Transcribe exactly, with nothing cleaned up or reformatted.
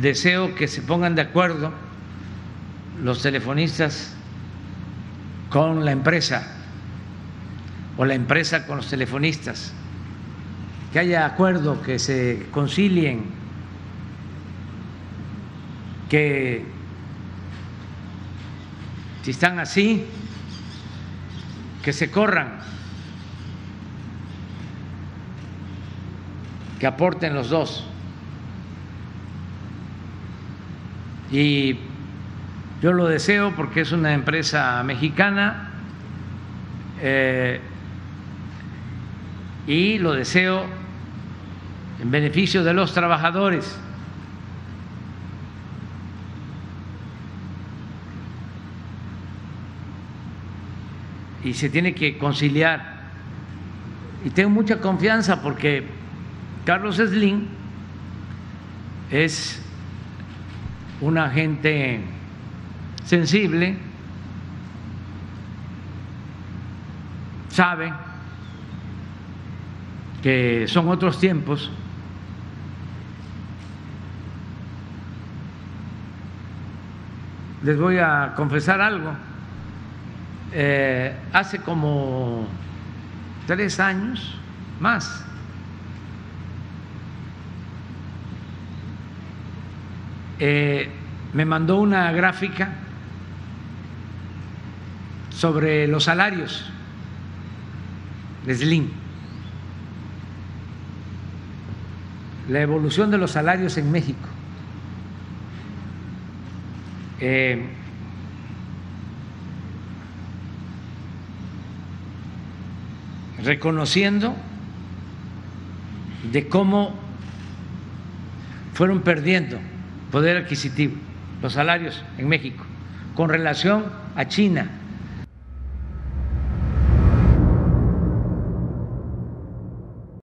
deseo que se pongan de acuerdo los telefonistas con la empresa o la empresa con los telefonistas, que haya acuerdo, que se concilien, que si están así, que se corran, que aporten los dos. Y yo lo deseo porque es una empresa mexicana, eh, y lo deseo en beneficio de los trabajadores. Y se tiene que conciliar. Y tengo mucha confianza porque Carlos Slim es una gente sensible, sabe que son otros tiempos, les voy a confesar algo, eh, hace como tres años más, eh, me mandó una gráfica sobre los salarios de Slim, la evolución de los salarios en México. Eh, reconociendo de cómo fueron perdiendo poder adquisitivo los salarios en México con relación a China.